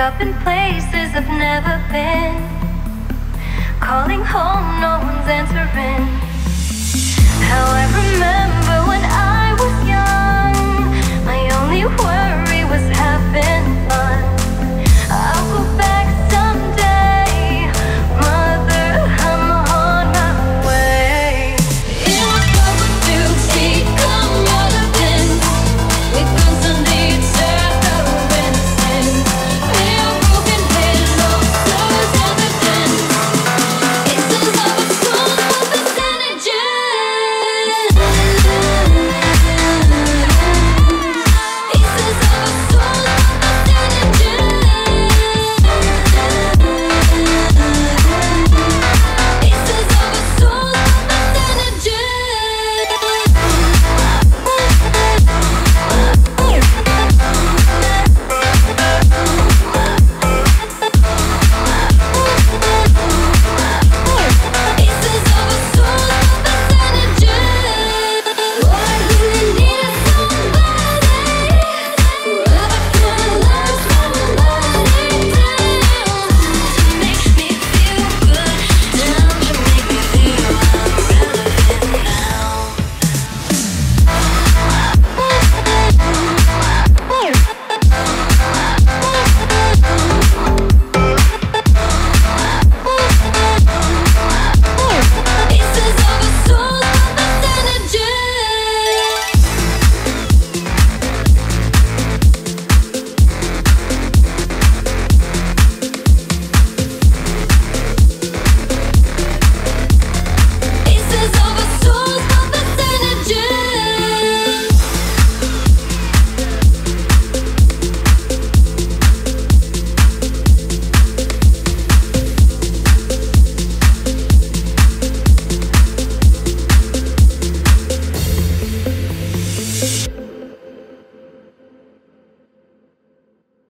up in places I've never been. Calling home, no one's answering. How I remember when I was young, my only worry was having